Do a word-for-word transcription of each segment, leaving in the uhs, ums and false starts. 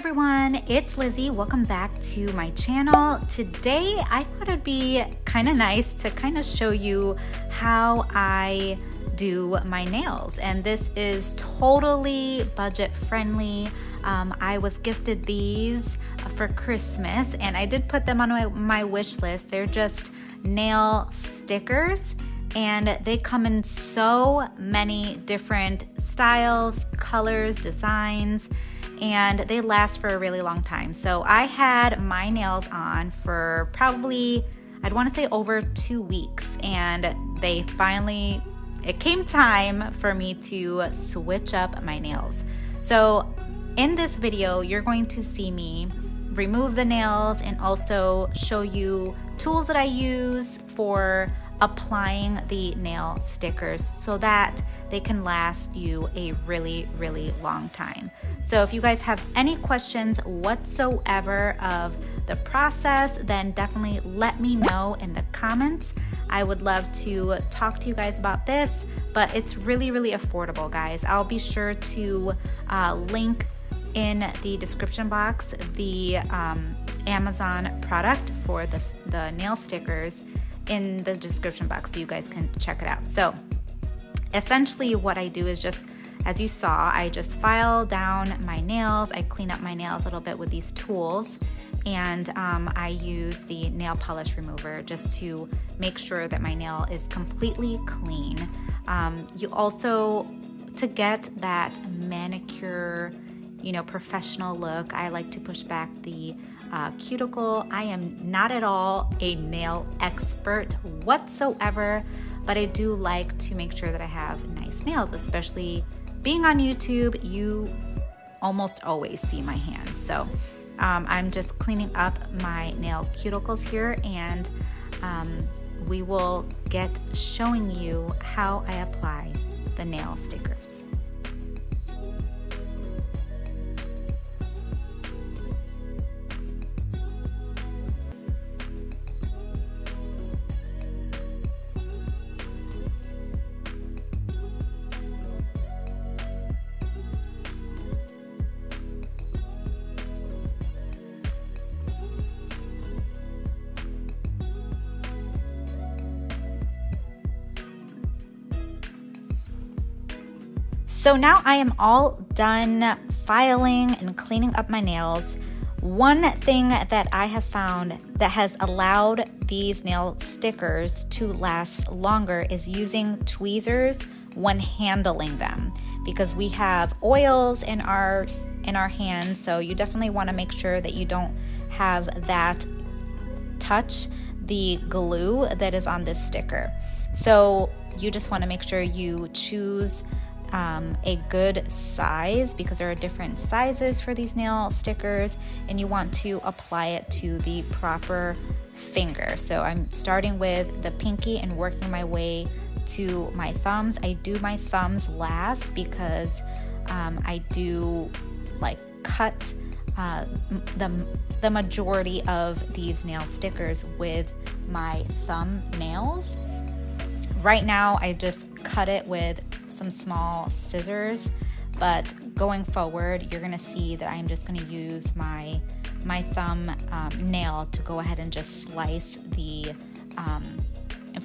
everyone, it's Lizzie. Welcome back to my channel. Today I thought it'd be kind of nice to kind of show you how I do my nails, and this is totally budget friendly. Um, I was gifted these for Christmas and I did put them on my, my wish list. They're just nail stickers and they come in so many different styles, colors, designs, and they last for a really long time. So I had my nails on for probably, I'd want to say over two weeks, and they finally, it came time for me to switch up my nails. So in this video, you're going to see me remove the nails and also show you tools that I use for applying the nail stickers so that they can last you a really, really long time. So if you guys have any questions whatsoever of the process, then definitely let me know in the comments. I would love to talk to you guys about this, but it's really, really affordable, guys. I'll be sure to uh, link in the description box the um, Amazon product for the, the nail stickers in the description box so you guys can check it out. So essentially what I do is just, as you saw, I just file down my nails. I clean up my nails a little bit with these tools, and um, I use the nail polish remover just to make sure that my nail is completely clean. Um, you also, to get that manicure, you know, professional look, I like to push back the uh, cuticle. I am not at all a nail expert whatsoever, but I do like to make sure that I have nice nails, especially being on YouTube. You almost always see my hands. So um, I'm just cleaning up my nail cuticles here, and um, we will get showing you how I apply the nail stickers. So now I am all done filing and cleaning up my nails. One thing that I have found that has allowed these nail stickers to last longer is using tweezers when handling them, because we have oils in our in our hands, so you definitely want to make sure that you don't have that touch the glue that is on this sticker. So you just want to make sure you choose Um, a good size, because there are different sizes for these nail stickers, and you want to apply it to the proper finger. So I'm starting with the pinky and working my way to my thumbs. I do my thumbs last because um, I do like cut uh, the, the majority of these nail stickers with my thumb nails. Right now I just cut it with some small scissors, but going forward you're gonna see that I'm just gonna use my my thumb um, nail to go ahead and just slice the um,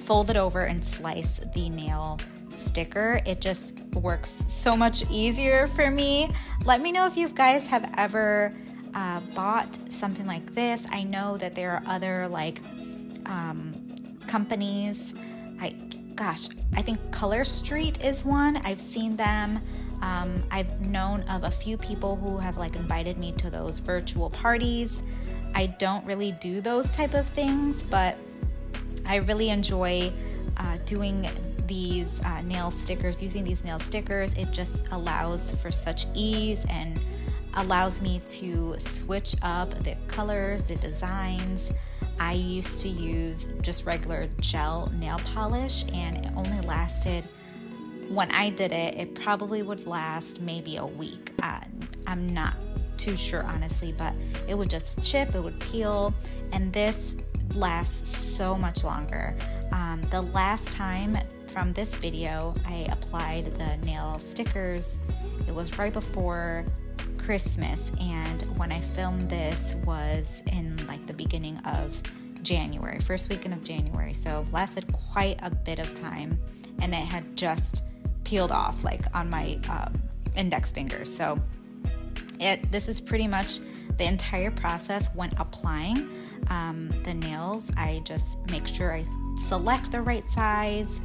fold it over and slice the nail sticker. It just works so much easier for me. Let me know if you guys have ever uh, bought something like this. I know that there are other like um, companies. I Gosh, I think Color Street is one. I've seen them. Um, I've known of a few people who have like invited me to those virtual parties. I don't really do those type of things, but I really enjoy uh, doing these uh, nail stickers, using these nail stickers. It just allows for such ease and allows me to switch up the colors, the designs. I used to use just regular gel nail polish, and it only lasted, when I did it, it probably would last maybe a week. Uh, I'm not too sure, honestly, but it would just chip, it would peel, and this lasts so much longer. Um, the last time from this video, I applied the nail stickers. It was right before Christmas, and when I filmed this was in like the beginning of January, first weekend of January, so it lasted quite a bit of time, and it had just peeled off like on my um, index finger. So it this is pretty much the entire process when applying um, the nails. I just make sure I select the right size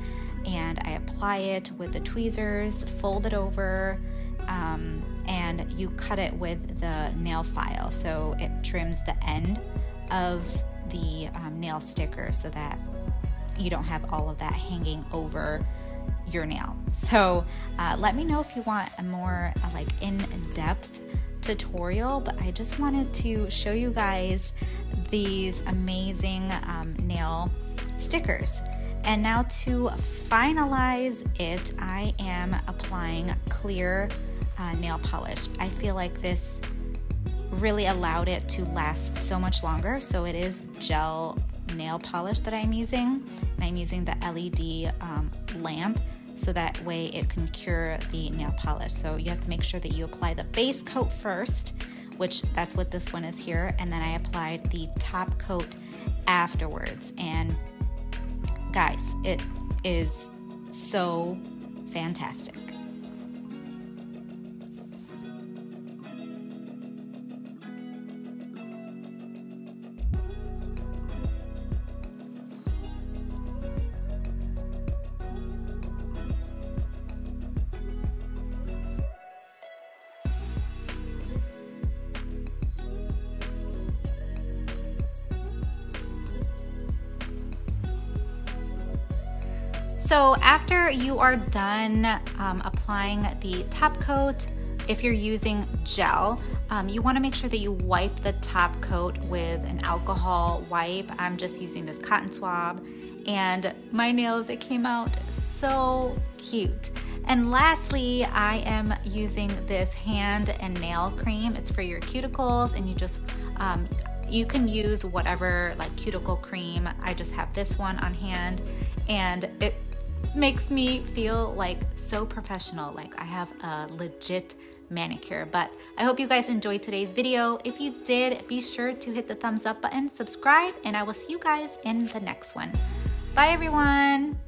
and I apply it with the tweezers, fold it over, um, and you cut it with the nail file, so it trims the end of the um, nail sticker so that you don't have all of that hanging over your nail. So uh, let me know if you want a more uh, like in-depth tutorial, but I just wanted to show you guys these amazing um, nail stickers. And now to finalize it, I am applying clear uh, nail polish. I feel like this really allowed it to last so much longer. So it is gel nail polish that I'm using, and I'm using the L E D um, lamp so that way it can cure the nail polish. So you have to make sure that you apply the base coat first, which that's what this one is here, and then I applied the top coat afterwards. And guys, it is so fantastic. So after you are done um, applying the top coat, if you're using gel, um, you want to make sure that you wipe the top coat with an alcohol wipe. I'm just using this cotton swab, and my nails, it came out so cute. And lastly, I am using this hand and nail cream. It's for your cuticles, and you just um, you can use whatever like cuticle cream. I just have this one on hand, and it makes me feel like so professional, like I have a legit manicure. But I hope you guys enjoyed today's video. If you did, be sure to hit the thumbs up button, subscribe, and I will see you guys in the next one. Bye everyone.